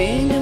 in